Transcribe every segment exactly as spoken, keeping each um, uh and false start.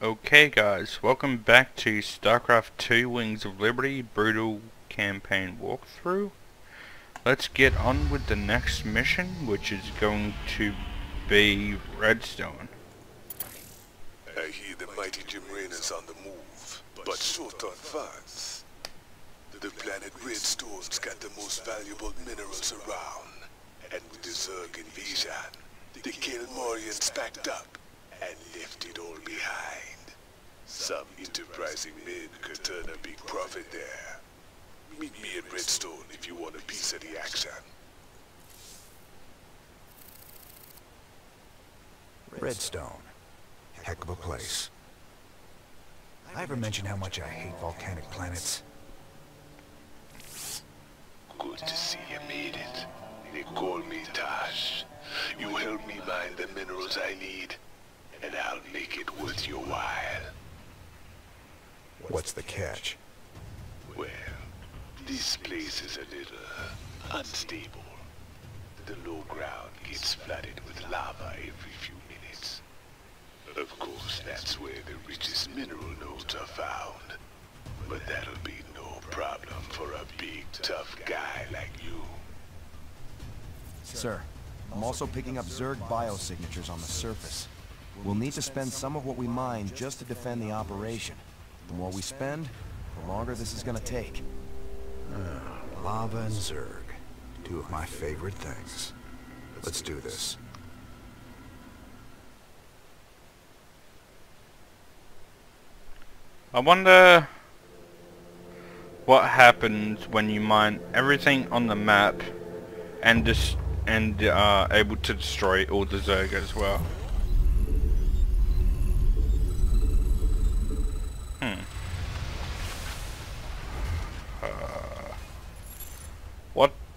Okay guys, welcome back to StarCraft Two: Wings of Liberty Brutal Campaign Walkthrough. Let's get on with the next mission, which is going to be Redstone. I hear the mighty Jim Rain is on the move, but short on funds. The planet Redstone's got the most valuable minerals around, and with the Zerg invasion, the Kel-Morians packed up and left it all behind. Some enterprising men could turn a big profit there. Meet me at Redstone if you want a piece of the action. Redstone. Heck of a place. I ever mentioned how much I hate volcanic planets? Good to see you made it. They call me Tosh. You help me mine the minerals I need, and I'll make it worth your while. What's the catch? Well, this place is a little unstable. The low ground gets flooded with lava every few minutes. Of course, that's where the richest mineral nodes are found. But that'll be no problem for a big, tough guy like you. Sir, I'm also picking up Zerg biosignatures on the surface. We'll need to spend some of what we mine just to defend the operation. The more we spend, the longer this is gonna take. Uh, lava and Zerg. Two of my favorite things. Let's do this. I wonder what happens when you mine everything on the map and dis and are uh, able to destroy all the Zerg as well.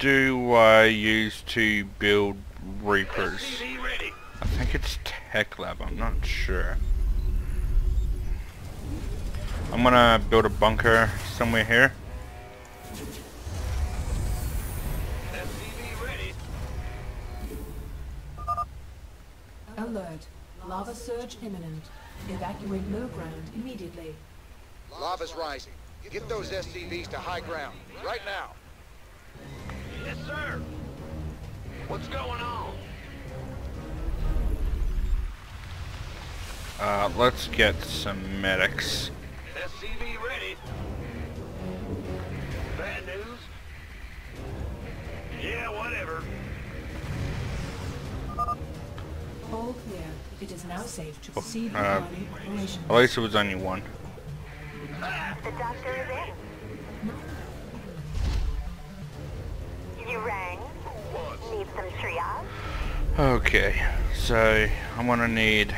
Do I use to build Reapers? I think it's Tech Lab, I'm not sure. I'm gonna build a bunker somewhere here. S C V ready. Alert. Lava surge imminent. Evacuate low ground immediately. Lava's rising. Get those S C Vs to high ground, right now. Yes, sir. What's going on? Uh, let's get some medics. S C V ready. Bad news? Yeah, whatever. All clear. It is now safe to proceed with our operation. At least it was only one. The doctor is in. You rang. Need some triage? Okay, so I'm gonna need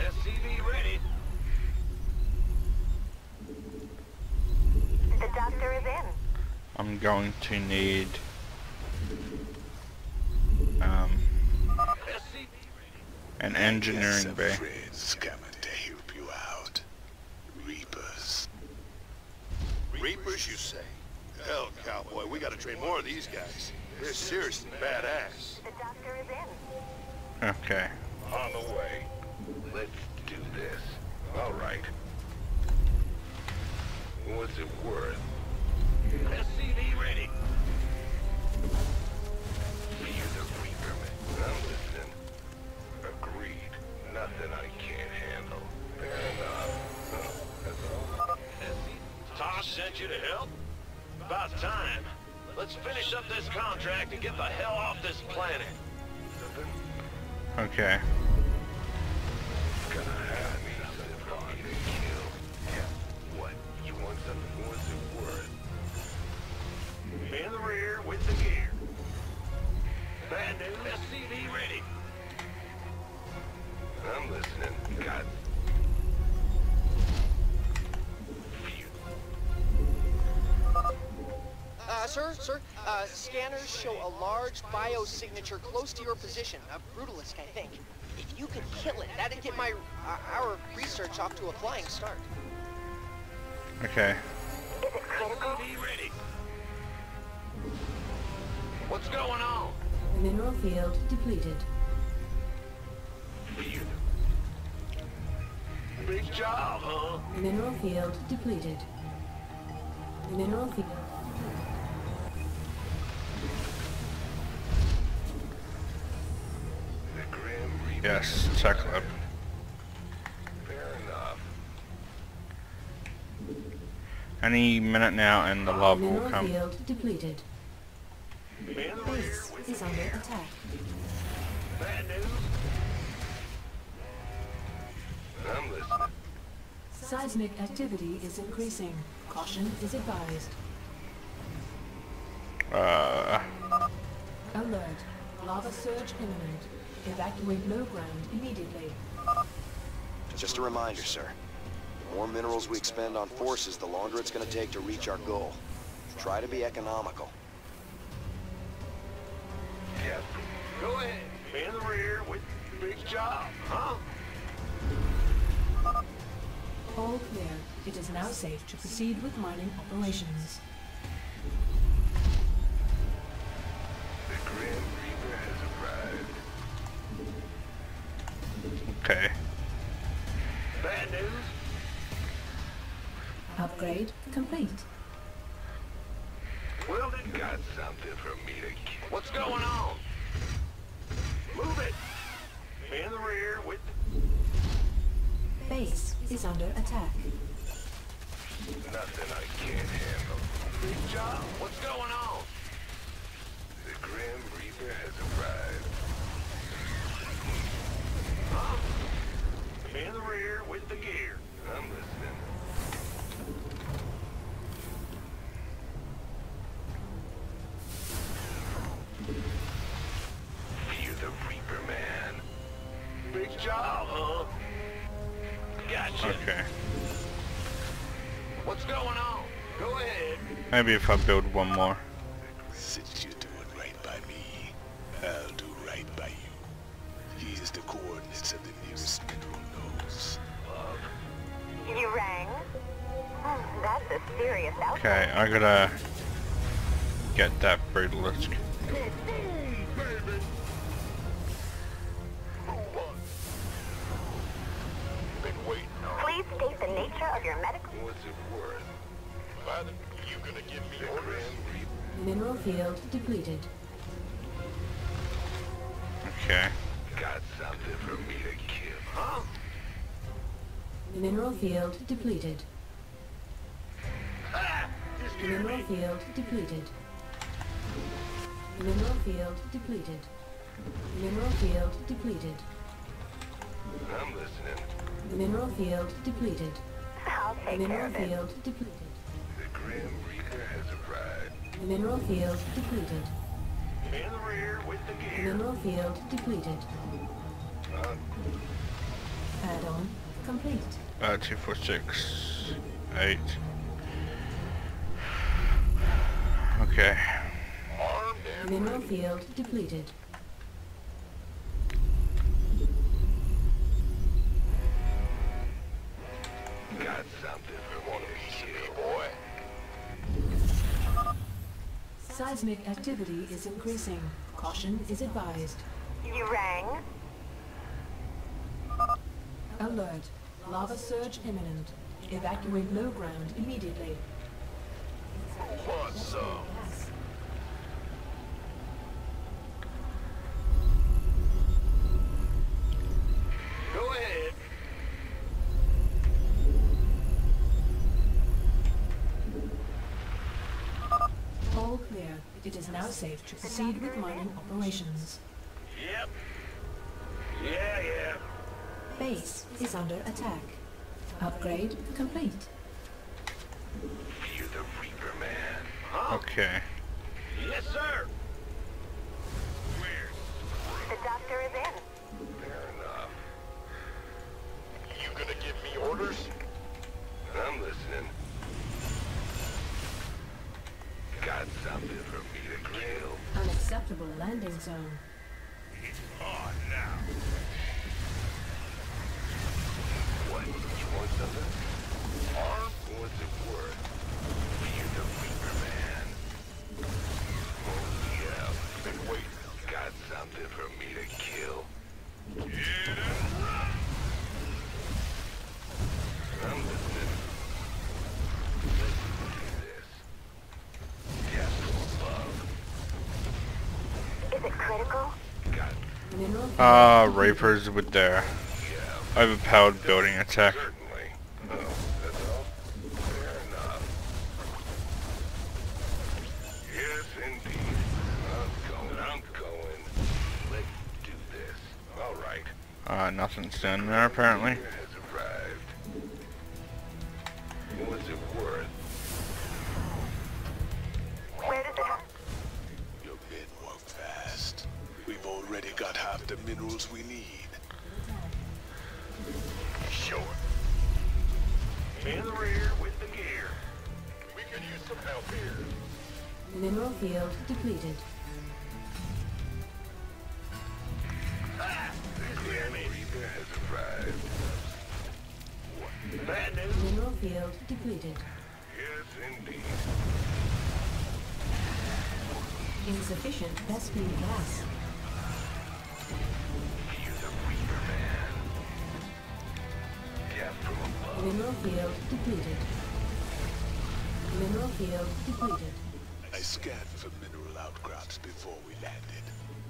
S C V ready. The doctor is in. I'm going to need um an engineering bay. Help you out. Reapers. Reapers, you say? Hell, cowboy, we gotta train more of these guys. They're seriously badass. The doctor is in. Okay. On the way. Let's do this. All right. What's it worth? S C V ready. You're the Reaper, man. I'm listening. Agreed. Nothing I can't handle. Fair enough. That's all. Tosh sent you to help? About time. Let's finish up this contract and get the hell off this planet. Okay. Gonna have me something for you to kill. Yeah. What? You want something? What's it worth? In the rear with the gear. Bad news. S C V ready. I'm listening. God. Uh, sir, sir, uh, scanners show a large biosignature close to your position, a brutalisk, I think. If you could kill it, that'd get my, uh, our research off to a flying start. Okay. Is it critical? Be ready. What's going on? Mineral field depleted. Great job, huh? Mineral field depleted. Mineral field. The Grim Reaper. Yes, check them. Fair enough. Any minute now and the love will come. Mineral field depleted. Base is under attack. Bad news. I'm listening. Seismic activity is increasing. Caution is advised. Uh. Alert. Lava surge imminent. Evacuate low ground immediately. Just a reminder, sir. The more minerals we expend on forces, the longer it's going to take to reach our goal. Try to be economical. Yeah. Go ahead. Be in the rear with the big job, huh? All clear. It is now safe to proceed with mining operations. The Grim Reaper has arrived. Okay. Bad news. Upgrade complete. Well, they got something for me to get. What's going on? Move it. Be in the rear with. Base is under attack. Nothing I can't handle. Good job. What's going on? The Grim Reaper has arrived. Huh? Be in the rear with the gear. I'm listening. Fear the Reaper, man. Big job, huh? Gotcha. Okay. What's going on? Go ahead. Maybe if I build one more. Since you're doing right by me, I'll do right by you. Here's the coordinates of the nearest mineral nodes. Love. You rang? Oh, that's a serious outcome. Okay, I gotta get that brutalisk. Please state the nature of your medical. What's it worth? Father, you gonna give me orders? Mineral field depleted. Okay. Got something for me to kill, huh? Mineral field depleted. Ah, mineral me. field depleted. Mineral field depleted. Mineral field depleted. I'm listening. Mineral field depleted. I'll take Mineral care field of it. depleted. The Grim Reaper has arrived. Mineral field depleted. In the rear with the gear. Mineral field depleted. Uh, Add-on complete. Uh, two, four, six, eight. Okay. Mineral field depleted. Got something we want to be here, boy. Seismic activity is increasing. Caution is advised. You rang? Alert. Lava surge imminent. Evacuate low ground immediately. What's up? Go ahead. All clear. It is now safe to proceed with mining operations. Yep. Yeah, yeah. Base is under attack. Upgrade complete. Fear the Reaper, man. Huh? Okay. Yes, sir. Where? The doctor is in. Fair enough. You gonna give me orders? I'm listening. Got something for me to grill. Unacceptable landing zone. It's on now. What? You want something? Arm? What's it worth? Fear the Reaper, man. Oh yeah. But wait. Got something for me to kill. Get it right. Ah, uh, Reapers with their... I have a powered building attack. Uh, nothing's done there apparently. Your men work fast. We've already got half the minerals we need. Sure. Man rear with the gear. We can use some help here. Mineral field depleted. Mineral field depleted. Yes, indeed. Insufficient vespine gas. You're the Reaper man. Death from above. Mineral field depleted. Mineral field depleted. I scanned for mineral outcrops before we landed.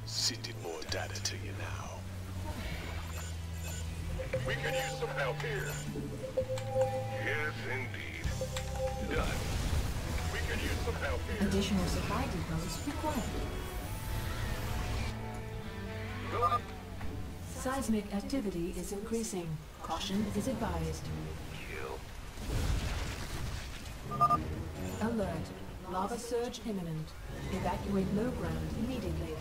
Sending more data to you now. We could use some help here. Yes, indeed. Done. We could use some help here. Additional supply depots required. Seismic activity is increasing. Caution is advised. Kill. Alert. Lava surge imminent. Evacuate low ground immediately.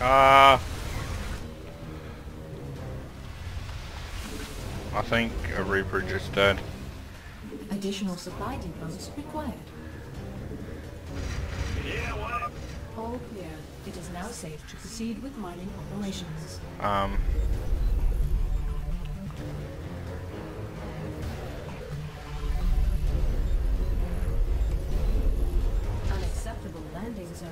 Uh, I think a Reaper just died. Additional supply depots required. Yeah, what? All clear. It is now safe to proceed with mining operations. Um. Unacceptable landing zone.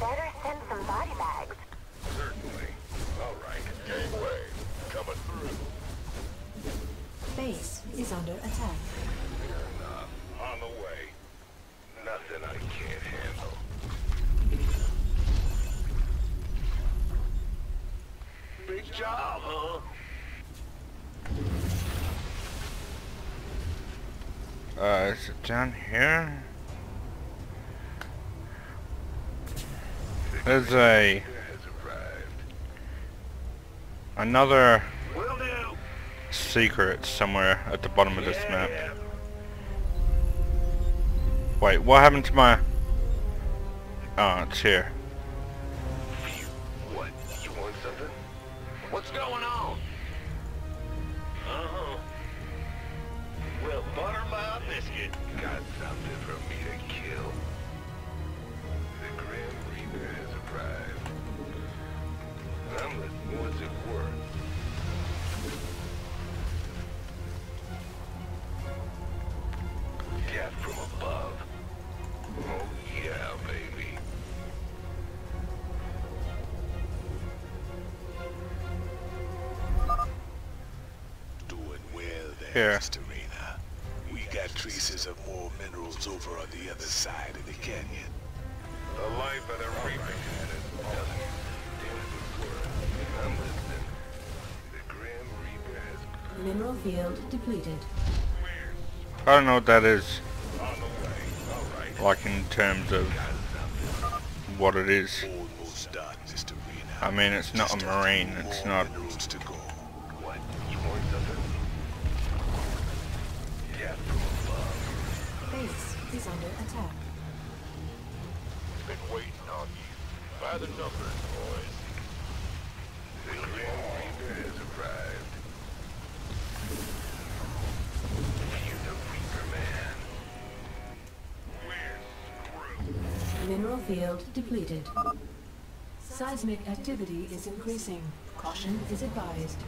Better send some body bags. Certainly. Alright. Gateway. Coming through. Base is under attack. Fair enough. On the way. Nothing I can't handle. Big job, huh? Uh, is it down here? There's a another secret somewhere at the bottom of this map. Wait, what happened to my? Oh, it's here. What? You want something? What's going on? Uh huh. Well, butter my biscuit. Got something for me to kill. The Grim Reaper has arrived. Unless, what's it worth? Death from above. Oh yeah, baby. Doing well there, Mister Rena. We got traces of more minerals over on the other side of the canyon. The life of the Reaper had its value. I'm listening. The Grim Reaper has... Mineral field depleted. I don't know what that is. Like in terms of what it is. I mean, it's not a marine. It's not... Base is under attack. Been waiting on you. By the numbers, boys. The Grim Reaper has arrived. You're the Reaper man. We're screwed. Mineral field depleted. Seismic activity is increasing. Caution is advised.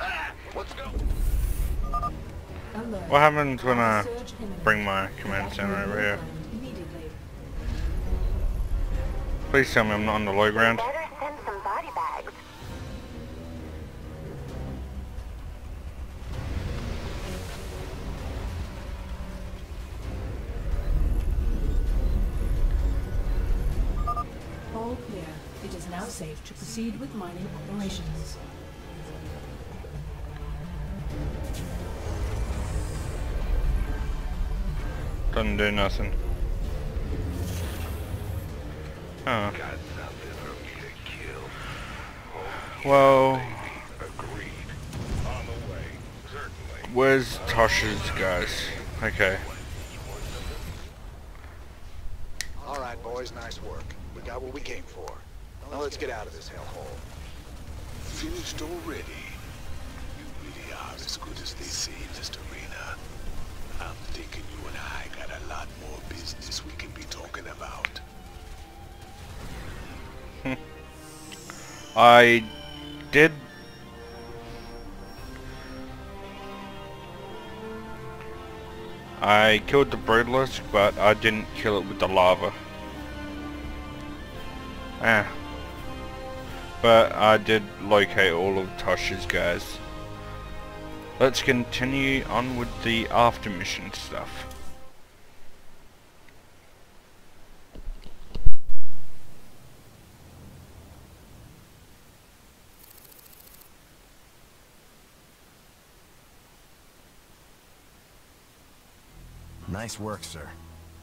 Ah, what's going? Alert. What happens when I bring my command center over here? Please tell me I'm not on the low ground. Better send some body bags. now safe to proceed with mining operations. Doesn't do nothing. Huh. Well, where's Tosh's guys? Okay. All right, boys, nice work. We got what we came for. Now let's get out of this hellhole. Finished already? You really are as good as they say in this arena. I'm thinking you and I got a lot more business we can be talking about. I did. I killed the brutalisk, but I didn't kill it with the lava. Ah. But I did locate all of Tosh's guys. Let's continue on with the after mission stuff. Nice work, sir.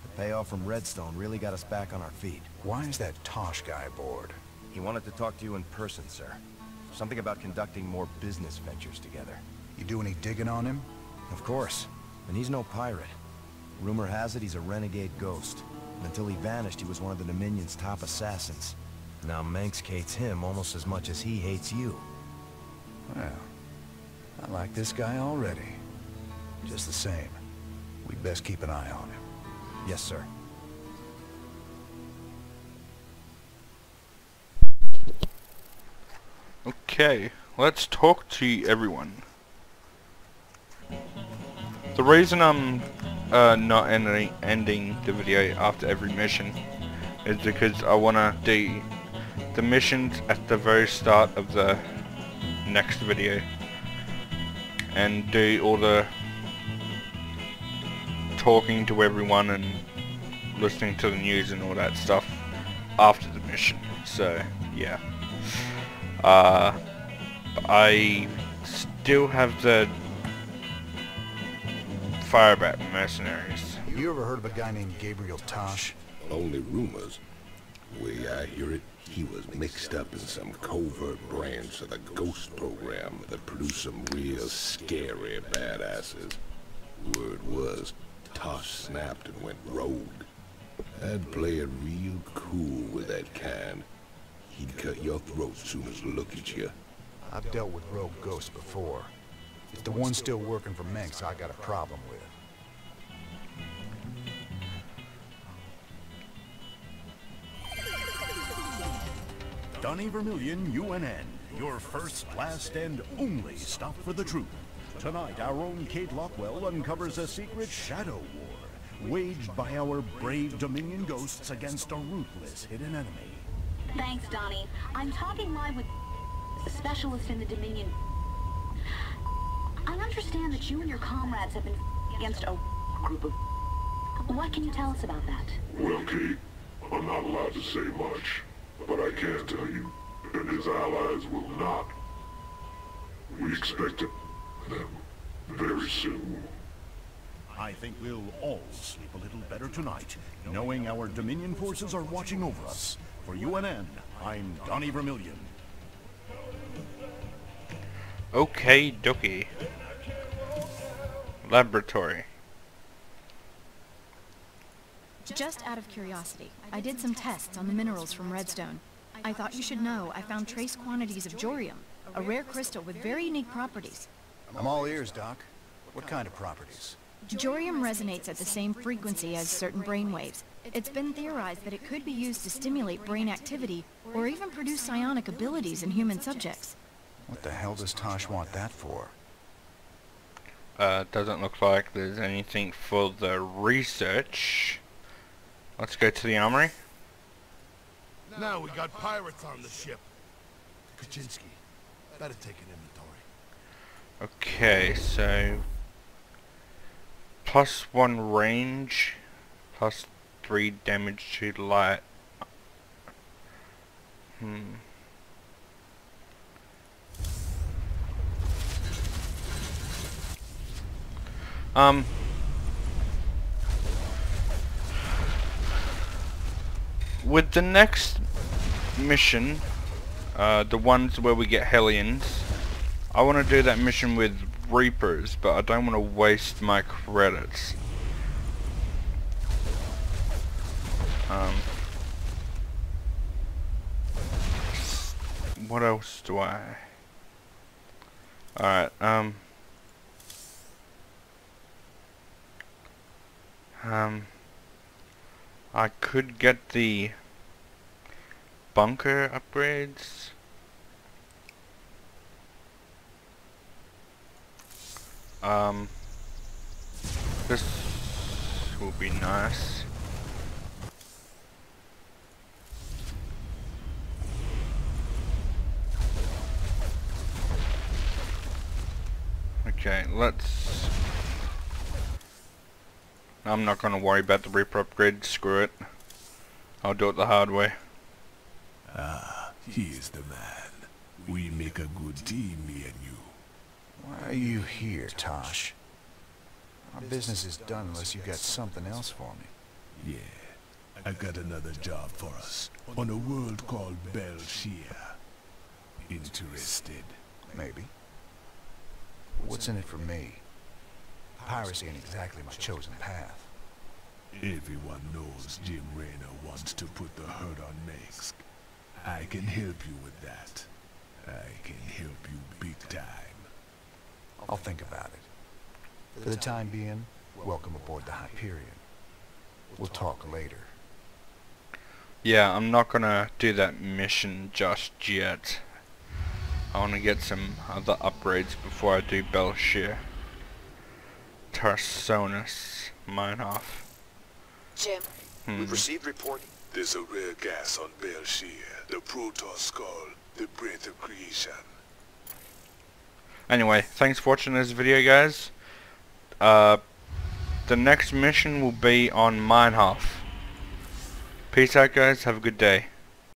The payoff from Redstone really got us back on our feet. Why is that Tosh guy bored? He wanted to talk to you in person, sir. Something about conducting more business ventures together. You do any digging on him? Of course. And he's no pirate. Rumor has it he's a renegade ghost. And until he vanished, he was one of the Dominion's top assassins. Now Mengsk hates him almost as much as he hates you. Well, I like this guy already. Just the same. We'd best keep an eye on him. Yes, sir. Okay, let's talk to everyone. The reason I'm uh, not ending, ending the video after every mission is because I want to do the missions at the very start of the next video and do all the talking to everyone and listening to the news and all that stuff after the mission. So yeah, uh, I still have the Firebat mercenaries. You ever heard of a guy named Gabriel Tosh? Only rumors. The way I hear it, he was mixed up in some covert branch of the Ghost program that produced some real scary badasses. Word was, Tosh snapped and went rogue. I'd play it real cool with that kind. He'd cut your throat soon as look at you. I've dealt with rogue ghosts before. It's the one still working for Manx I got a problem with. Donny Vermilion, U N N. Your first, last, and only stop for the truth. Tonight, our own Kate Lockwell uncovers a secret shadow war waged by our brave Dominion ghosts against a ruthless hidden enemy. Thanks, Donny. I'm talking live with a specialist in the Dominion. I understand that you and your comrades have been against a group of... What can you tell us about that? Well, Kate, I'm not allowed to say much, but I can tell you that his allies will not. We expect it. Them very soon. I think we'll all sleep a little better tonight, knowing our Dominion forces are watching over us. For U N N, I'm Donny Vermilion. Okay, Dookie. Laboratory. Just out of curiosity, I did some tests on the minerals from Redstone. I thought you should know I found trace quantities of Jorium, a rare crystal with very unique properties. I'm all ears, Doc. What kind of properties? Jorium resonates at the same frequency as certain brain waves. It's been theorized that it could be used to stimulate brain activity or even produce psionic abilities in human subjects. What the hell does Tosh want that for? Uh, doesn't look like there's anything for the research. Let's go to the armory. Now we got pirates on the ship. Kaczynski, better take an inventory. Okay, so plus one range, plus three damage to light. Hmm. Um. With the next mission, uh, the ones where we get Hellions, I want to do that mission with Reapers, but I don't want to waste my credits. Um, what else do I? Alright, um... Um... I could get the bunker upgrades. Um... This will be nice. Okay, let's... I'm not going to worry about the Reaper upgrade, screw it. I'll do it the hard way. Ah, he is the man. We make a good team, me and you. Why are you here, Tosh? Our business is done unless you got something else for me. Yeah, I got another job for us, on a world called Belshir. Interested? Maybe. What's in it for me? Piracy ain't exactly my chosen path. Everyone knows Jim Rain wants to put the hurt on Mengsk. I can help you with that. I can help you big time. I'll think about it. For the time being, welcome aboard the Hyperion. We'll talk later. Yeah, I'm not gonna do that mission just yet. I want to get some other upgrades before I do Belshir. Tarsonis, mine off. Jim, hmm. we've received reporting. There's a rare gas on Belshir, the Protoskull, the breath of creation. Anyway, thanks for watching this video, guys. Uh, the next mission will be on mine half. Peace out, guys. Have a good day.